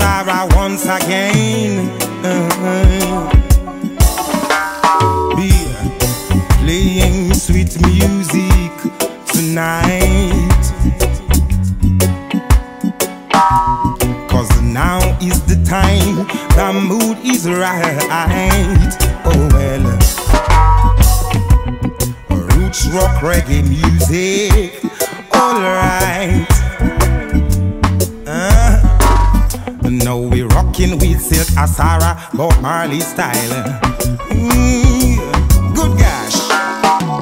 Asara once again. Be playing sweet music tonight, 'cause now is the time, the mood is right. Oh well, roots rock reggae music, alright. Now we rockin' with Silk Asara, Bob Marley style. Good gosh.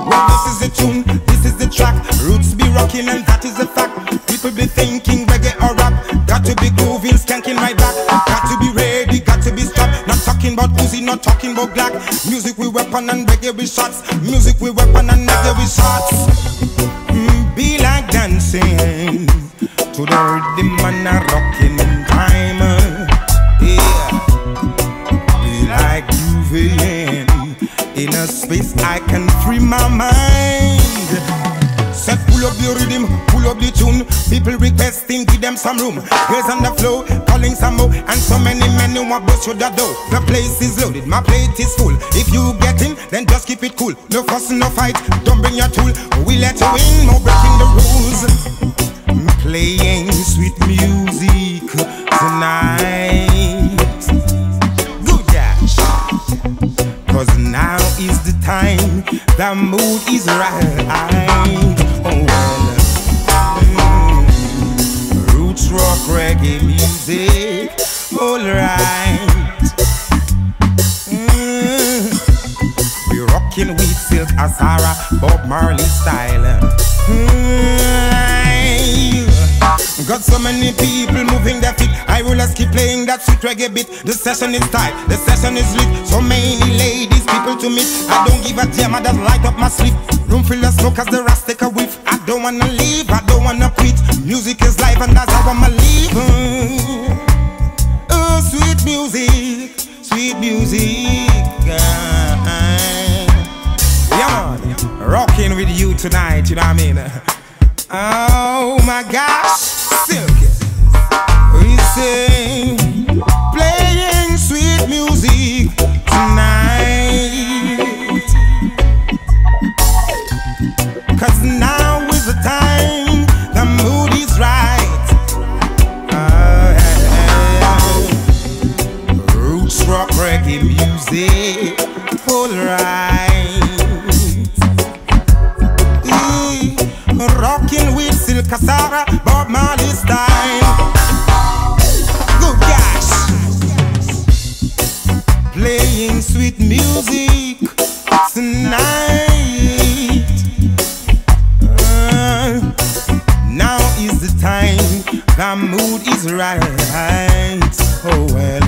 Well, this is the tune, this is the track. Roots be rockin' and that is a fact. People be thinking reggae or rap. Got to be groovin', skankin' right back. Got to be ready, got to be strapped. Not talking about Uzi, not talking about Glock. Music we weapon and reggae we shots. Music we weapon and reggae we shots. Be like dancing to the rhythm and a rockin' time. Yeah, be like moving in a space I can free my mind. So pull up the rhythm, pull up the tune. People requesting, give them some room. Girls on the floor, calling some more. And so many men who want bust through the door. The place is loaded, my plate is full. If you get in, then just keep it cool. No fuss, no fight, don't bring your tool. We let you in, no breaking the rules. Playing sweet music tonight. Good gosh. 'Cause now is the time, the mood is right. Oh well. Roots rock reggae music, alright. We're rocking with Silk Asara, Bob Marley style. Got so many people moving their feet. I will just keep playing that sweet reggae beat. The session is tight, the session is lit. So many ladies, people to meet. I don't give a damn, I just light up my sleep. Room full of smoke as the rats take a whiff. I don't wanna leave, I don't wanna quit. Music is life and that's how I'ma live. Oh, sweet music, sweet music. Yeah, rocking with you tonight, you know what I mean? Oh my gosh. Silk, we sing, playing sweet music tonight. 'Cause now is the time, the mood is right. Roots rock reggae music, alright. Rocking with Silk Asara, Bob Marley. Playing sweet music tonight. Now is the time, the mood is right. Oh well.